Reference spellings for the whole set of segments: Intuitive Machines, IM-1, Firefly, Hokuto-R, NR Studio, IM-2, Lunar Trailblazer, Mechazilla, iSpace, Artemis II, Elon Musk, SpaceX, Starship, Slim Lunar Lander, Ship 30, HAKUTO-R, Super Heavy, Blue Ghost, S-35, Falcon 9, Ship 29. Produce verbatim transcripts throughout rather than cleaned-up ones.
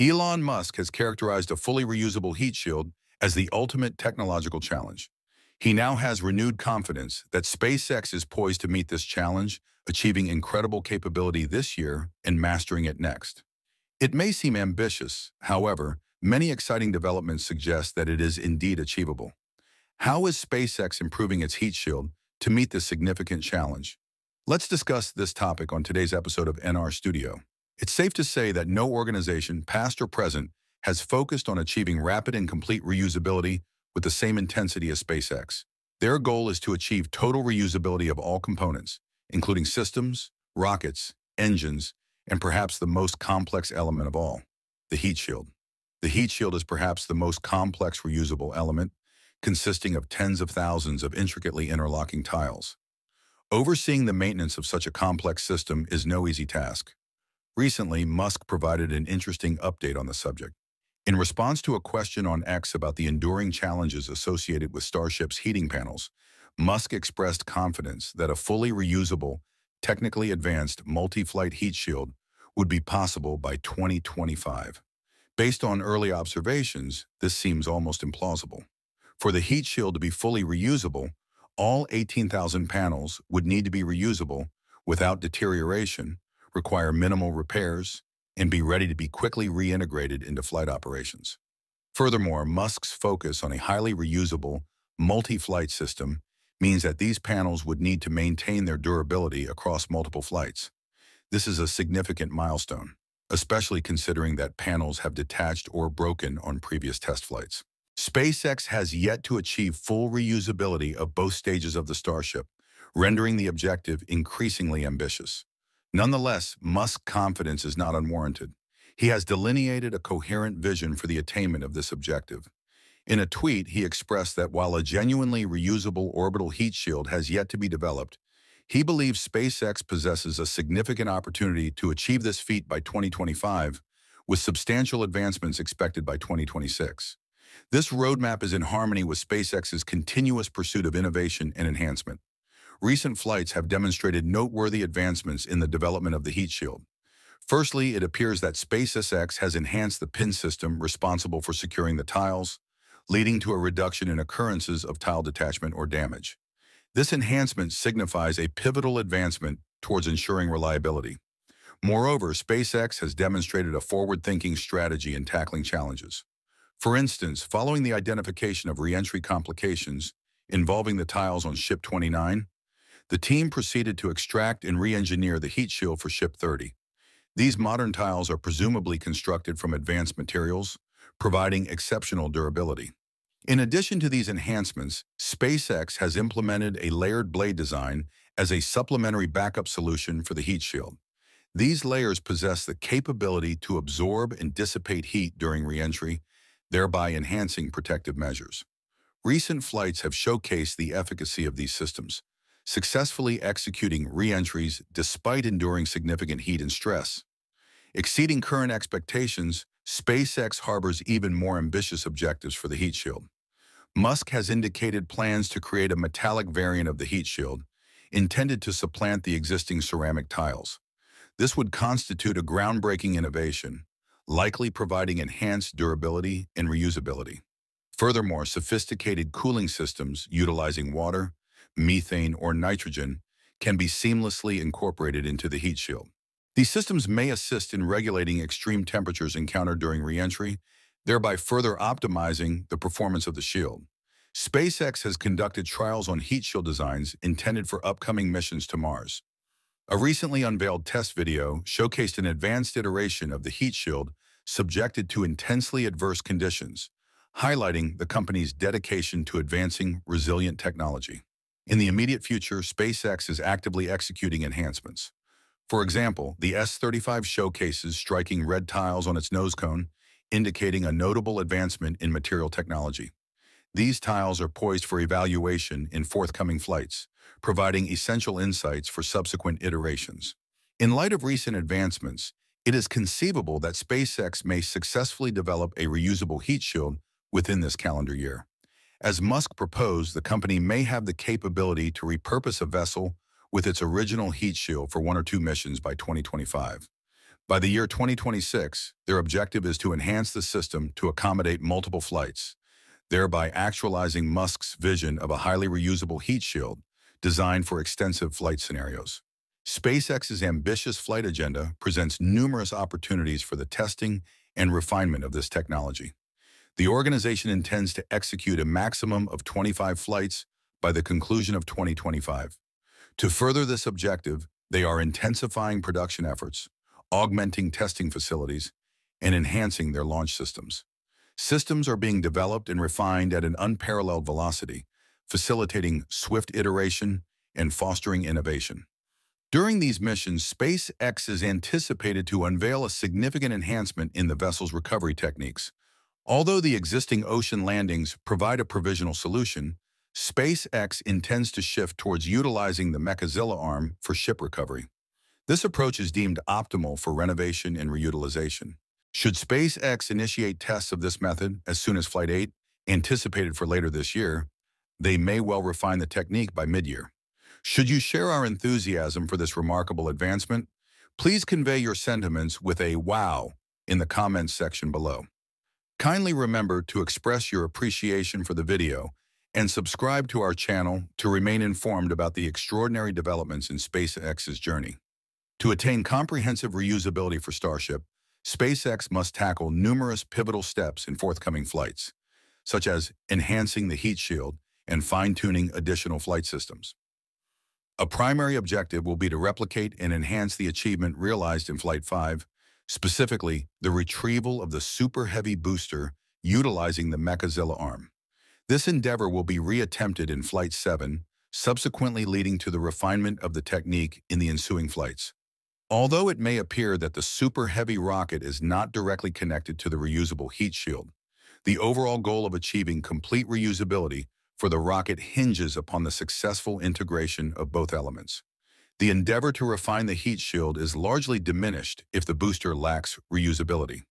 Elon Musk has characterized a fully reusable heat shield as the ultimate technological challenge. He now has renewed confidence that SpaceX is poised to meet this challenge, achieving incredible capability this year and mastering it next. It may seem ambitious, however, many exciting developments suggest that it is indeed achievable. How is SpaceX improving its heat shield to meet this significant challenge? Let's discuss this topic on today's episode of N R Studio. It's safe to say that no organization, past or present, has focused on achieving rapid and complete reusability with the same intensity as SpaceX. Their goal is to achieve total reusability of all components, including systems, rockets, engines, and perhaps the most complex element of all, the heat shield. The heat shield is perhaps the most complex reusable element, consisting of tens of thousands of intricately interlocking tiles. Overseeing the maintenance of such a complex system is no easy task. Recently, Musk provided an interesting update on the subject. In response to a question on X about the enduring challenges associated with Starship's heating panels, Musk expressed confidence that a fully reusable, technically advanced multi-flight heat shield would be possible by twenty twenty-five. Based on early observations, this seems almost implausible. For the heat shield to be fully reusable, all eighteen thousand panels would need to be reusable without deterioration, require minimal repairs, and be ready to be quickly reintegrated into flight operations. Furthermore, Musk's focus on a highly reusable, multi-flight system means that these panels would need to maintain their durability across multiple flights. This is a significant milestone, especially considering that panels have detached or broken on previous test flights. SpaceX has yet to achieve full reusability of both stages of the Starship, rendering the objective increasingly ambitious. Nonetheless, Musk's confidence is not unwarranted. He has delineated a coherent vision for the attainment of this objective. In a tweet, he expressed that while a genuinely reusable orbital heat shield has yet to be developed, he believes SpaceX possesses a significant opportunity to achieve this feat by twenty twenty-five, with substantial advancements expected by twenty twenty-six. This roadmap is in harmony with SpaceX's continuous pursuit of innovation and enhancement. Recent flights have demonstrated noteworthy advancements in the development of the heat shield. Firstly, it appears that SpaceX has enhanced the pin system responsible for securing the tiles, leading to a reduction in occurrences of tile detachment or damage. This enhancement signifies a pivotal advancement towards ensuring reliability. Moreover, SpaceX has demonstrated a forward-thinking strategy in tackling challenges. For instance, following the identification of re-entry complications involving the tiles on Ship twenty-nine, the team proceeded to extract and re-engineer the heat shield for Ship thirty. These modern tiles are presumably constructed from advanced materials, providing exceptional durability. In addition to these enhancements, SpaceX has implemented a layered blade design as a supplementary backup solution for the heat shield. These layers possess the capability to absorb and dissipate heat during re-entry, thereby enhancing protective measures. Recent flights have showcased the efficacy of these systems, successfully executing re-entries despite enduring significant heat and stress. Exceeding current expectations, SpaceX harbors even more ambitious objectives for the heat shield. Musk has indicated plans to create a metallic variant of the heat shield, intended to supplant the existing ceramic tiles. This would constitute a groundbreaking innovation, likely providing enhanced durability and reusability. Furthermore, sophisticated cooling systems utilizing water, methane, or nitrogen can be seamlessly incorporated into the heat shield. These systems may assist in regulating extreme temperatures encountered during re-entry, thereby further optimizing the performance of the shield. SpaceX has conducted trials on heat shield designs intended for upcoming missions to Mars. A recently unveiled test video showcased an advanced iteration of the heat shield subjected to intensely adverse conditions, highlighting the company's dedication to advancing resilient technology. In the immediate future, SpaceX is actively executing enhancements. For example, the S thirty-five showcases striking red tiles on its nose cone, indicating a notable advancement in material technology. These tiles are poised for evaluation in forthcoming flights, providing essential insights for subsequent iterations. In light of recent advancements, it is conceivable that SpaceX may successfully develop a reusable heat shield within this calendar year. As Musk proposed, the company may have the capability to repurpose a vessel with its original heat shield for one or two missions by twenty twenty-five. By the year twenty twenty-six, their objective is to enhance the system to accommodate multiple flights, thereby actualizing Musk's vision of a highly reusable heat shield designed for extensive flight scenarios. SpaceX's ambitious flight agenda presents numerous opportunities for the testing and refinement of this technology. The organization intends to execute a maximum of twenty-five flights by the conclusion of twenty twenty-five. To further this objective, they are intensifying production efforts, augmenting testing facilities, and enhancing their launch systems. Systems are being developed and refined at an unparalleled velocity, facilitating swift iteration and fostering innovation. During these missions, SpaceX is anticipated to unveil a significant enhancement in the vessel's recovery techniques. Although the existing ocean landings provide a provisional solution, SpaceX intends to shift towards utilizing the Mechazilla arm for ship recovery. This approach is deemed optimal for renovation and reutilization. Should SpaceX initiate tests of this method as soon as Flight eight, anticipated for later this year, they may well refine the technique by mid-year. Should you share our enthusiasm for this remarkable advancement, please convey your sentiments with a wow in the comments section below. Kindly remember to express your appreciation for the video and subscribe to our channel to remain informed about the extraordinary developments in SpaceX's journey. To attain comprehensive reusability for Starship, SpaceX must tackle numerous pivotal steps in forthcoming flights, such as enhancing the heat shield and fine-tuning additional flight systems. A primary objective will be to replicate and enhance the achievement realized in Flight five, specifically the retrieval of the Super Heavy booster utilizing the Mechazilla arm. This endeavor will be reattempted in Flight seven, subsequently leading to the refinement of the technique in the ensuing flights. Although it may appear that the Super Heavy rocket is not directly connected to the reusable heat shield, the overall goal of achieving complete reusability for the rocket hinges upon the successful integration of both elements. The endeavor to refine the heat shield is largely diminished if the booster lacks reusability.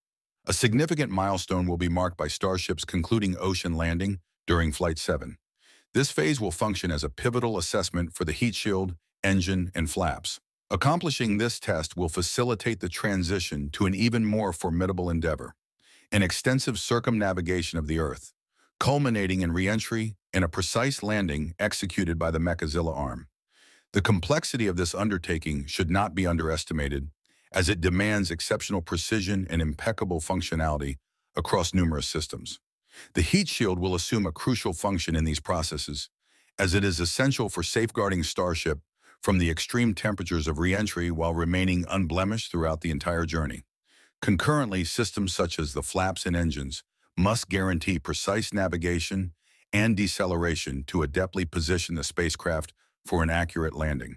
A significant milestone will be marked by Starship's concluding ocean landing during Flight seven. This phase will function as a pivotal assessment for the heat shield, engine, and flaps. Accomplishing this test will facilitate the transition to an even more formidable endeavor, an extensive circumnavigation of the Earth, culminating in re-entry and a precise landing executed by the Mechazilla arm. The complexity of this undertaking should not be underestimated, as it demands exceptional precision and impeccable functionality across numerous systems. The heat shield will assume a crucial function in these processes, as it is essential for safeguarding Starship from the extreme temperatures of re-entry while remaining unblemished throughout the entire journey. Concurrently, systems such as the flaps and engines must guarantee precise navigation and deceleration to adeptly position the spacecraft for an accurate landing.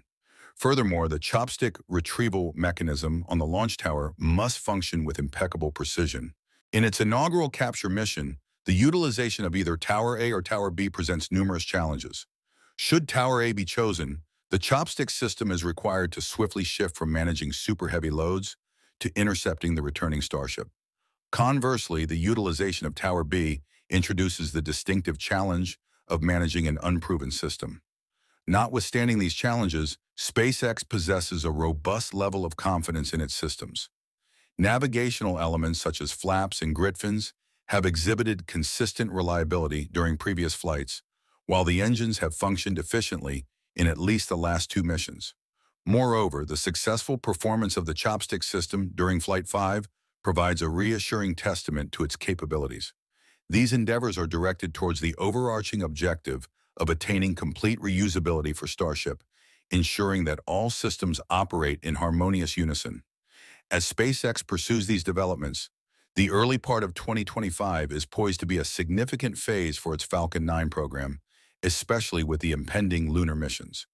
Furthermore, the chopstick retrieval mechanism on the launch tower must function with impeccable precision. In its inaugural capture mission, the utilization of either Tower A or Tower B presents numerous challenges. Should Tower A be chosen, the chopstick system is required to swiftly shift from managing super heavy loads to intercepting the returning Starship. Conversely, the utilization of Tower B introduces the distinctive challenge of managing an unproven system. Notwithstanding these challenges, SpaceX possesses a robust level of confidence in its systems. Navigational elements such as flaps and grit fins have exhibited consistent reliability during previous flights, while the engines have functioned efficiently in at least the last two missions. Moreover, the successful performance of the chopstick system during Flight five provides a reassuring testament to its capabilities. These endeavors are directed towards the overarching objective of attaining complete reusability for Starship, ensuring that all systems operate in harmonious unison. As SpaceX pursues these developments, the early part of twenty twenty-five is poised to be a significant phase for its Falcon nine program, especially with the impending lunar missions.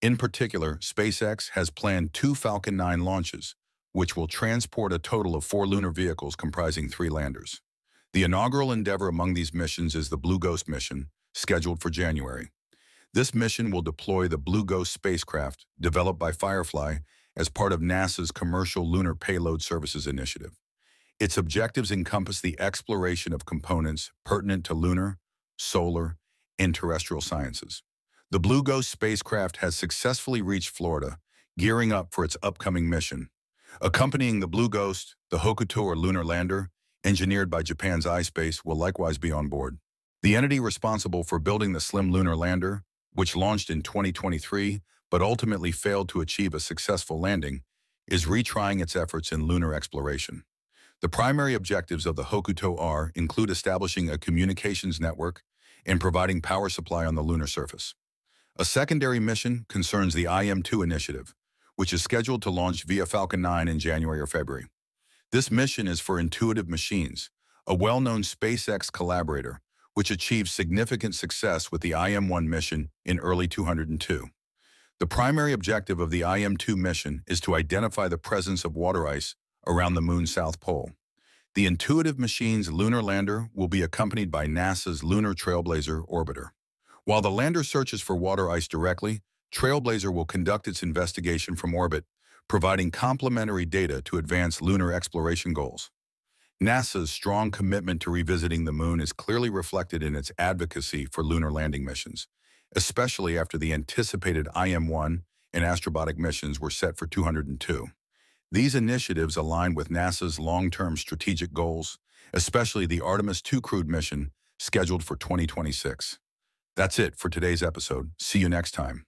In particular, SpaceX has planned two Falcon nine launches, which will transport a total of four lunar vehicles comprising three landers. The inaugural endeavor among these missions is the Blue Ghost mission, scheduled for January. This mission will deploy the Blue Ghost spacecraft, developed by Firefly, as part of NASA's Commercial Lunar Payload Services Initiative. Its objectives encompass the exploration of components pertinent to lunar, solar, and terrestrial sciences. The Blue Ghost spacecraft has successfully reached Florida, gearing up for its upcoming mission. Accompanying the Blue Ghost, the Hokuto-R lunar lander, engineered by Japan's iSpace, will likewise be on board. The entity responsible for building the Slim Lunar Lander, which launched in twenty twenty-three but ultimately failed to achieve a successful landing, is retrying its efforts in lunar exploration. The primary objectives of the Hakuto-R include establishing a communications network and providing power supply on the lunar surface. A secondary mission concerns the I M two initiative, which is scheduled to launch via Falcon nine in January or February. This mission is for Intuitive Machines, a well-known SpaceX collaborator, which achieved significant success with the I M one mission in early two thousand two. The primary objective of the I M two mission is to identify the presence of water ice around the Moon's South Pole. The Intuitive Machines lunar lander will be accompanied by NASA's Lunar Trailblazer orbiter. While the lander searches for water ice directly, Trailblazer will conduct its investigation from orbit, providing complementary data to advance lunar exploration goals. NASA's strong commitment to revisiting the Moon is clearly reflected in its advocacy for lunar landing missions, especially after the anticipated I M one and astrobotic missions were set for two thousand two. These initiatives align with NASA's long-term strategic goals, especially the Artemis two crewed mission scheduled for twenty twenty-six. That's it for today's episode. See you next time.